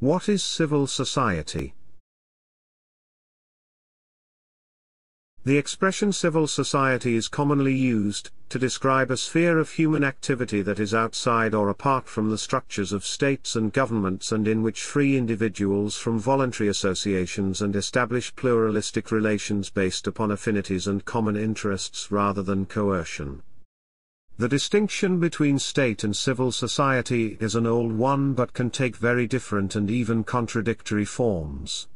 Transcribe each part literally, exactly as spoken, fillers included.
What is civil society? The expression civil society is commonly used to describe a sphere of human activity that is outside or apart from the structures of states and governments, and in which free individuals from voluntary associations and establish pluralistic relations based upon affinities and common interests rather than coercion. The distinction between state and civil society is an old one but can take very different and even contradictory forms.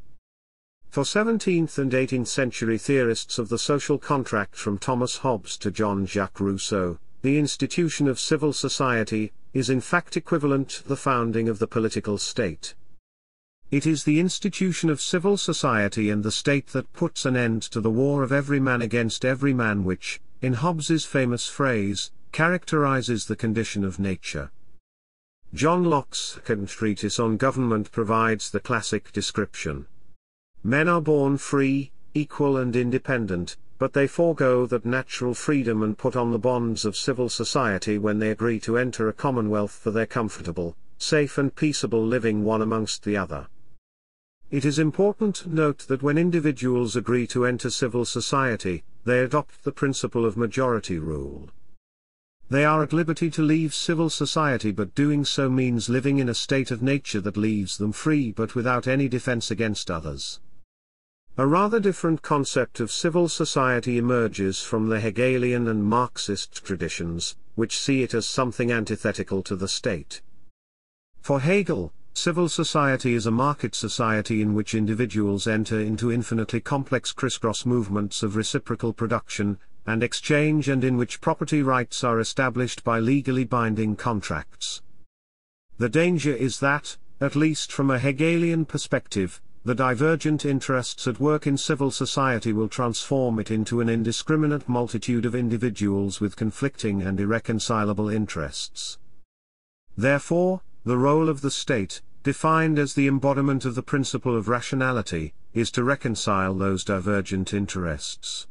For seventeenth and eighteenth century theorists of the social contract, from Thomas Hobbes to Jean-Jacques Rousseau, the institution of civil society is in fact equivalent to the founding of the political state. It is the institution of civil society and the state that puts an end to the war of every man against every man which, in Hobbes's famous phrase, characterizes the condition of nature. John Locke's second treatise on government provides the classic description. Men are born free, equal and independent, but they forego that natural freedom and put on the bonds of civil society when they agree to enter a commonwealth for their comfortable, safe and peaceable living one amongst the other. It is important to note that when individuals agree to enter civil society, they adopt the principle of majority rule. They are at liberty to leave civil society, but doing so means living in a state of nature that leaves them free but without any defense against others. A rather different concept of civil society emerges from the Hegelian and Marxist traditions, which see it as something antithetical to the state. For Hegel, civil society is a market society in which individuals enter into infinitely complex crisscross movements of reciprocal production and exchange, and in which property rights are established by legally binding contracts. The danger is that, at least from a Hegelian perspective, the divergent interests at work in civil society will transform it into an indiscriminate multitude of individuals with conflicting and irreconcilable interests. Therefore, the role of the state, defined as the embodiment of the principle of rationality, is to reconcile those divergent interests.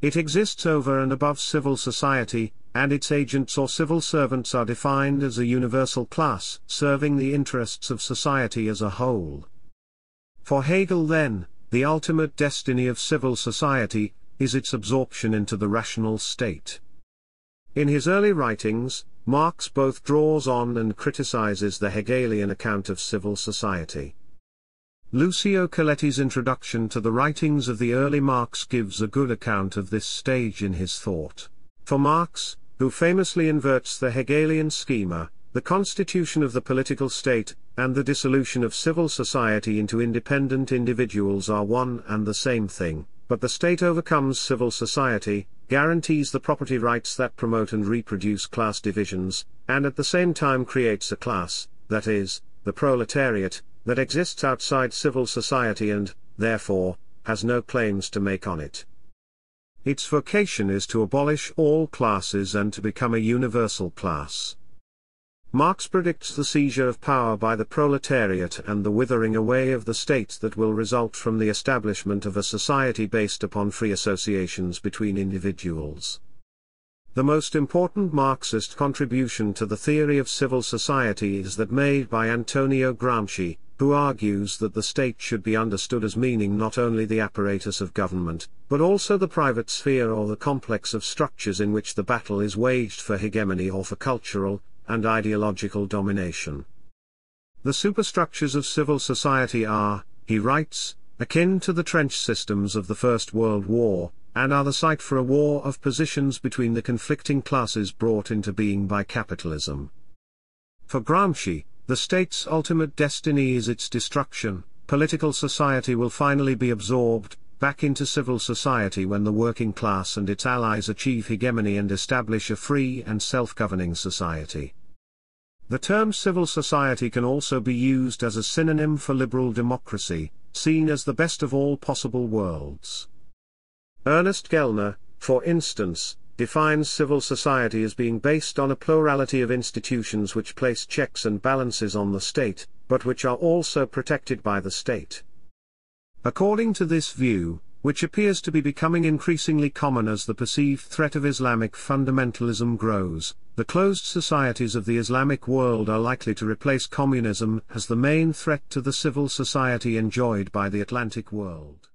It exists over and above civil society, and its agents or civil servants are defined as a universal class, serving the interests of society as a whole. For Hegel, then, the ultimate destiny of civil society is its absorption into the rational state. In his early writings, Marx both draws on and criticizes the Hegelian account of civil society. Lucio Coletti's introduction to the writings of the early Marx gives a good account of this stage in his thought. For Marx, who famously inverts the Hegelian schema, the constitution of the political state and the dissolution of civil society into independent individuals are one and the same thing, but the state overcomes civil society, guarantees the property rights that promote and reproduce class divisions, and at the same time creates a class, that is, the proletariat, that exists outside civil society and, therefore, has no claims to make on it. Its vocation is to abolish all classes and to become a universal class. Marx predicts the seizure of power by the proletariat and the withering away of the state that will result from the establishment of a society based upon free associations between individuals. The most important Marxist contribution to the theory of civil society is that made by Antonio Gramsci, who argues that the state should be understood as meaning not only the apparatus of government, but also the private sphere or the complex of structures in which the battle is waged for hegemony or for cultural and ideological domination. The superstructures of civil society are, he writes, akin to the trench systems of the First World War, and are the site for a war of positions between the conflicting classes brought into being by capitalism. For Gramsci, the state's ultimate destiny is its destruction. Political society will finally be absorbed back into civil society when the working class and its allies achieve hegemony and establish a free and self-governing society. The term civil society can also be used as a synonym for liberal democracy, seen as the best of all possible worlds. Ernest Gellner, for instance, defines civil society as being based on a plurality of institutions which place checks and balances on the state, but which are also protected by the state. According to this view, which appears to be becoming increasingly common as the perceived threat of Islamic fundamentalism grows, the closed societies of the Islamic world are likely to replace communism as the main threat to the civil society enjoyed by the Atlantic world.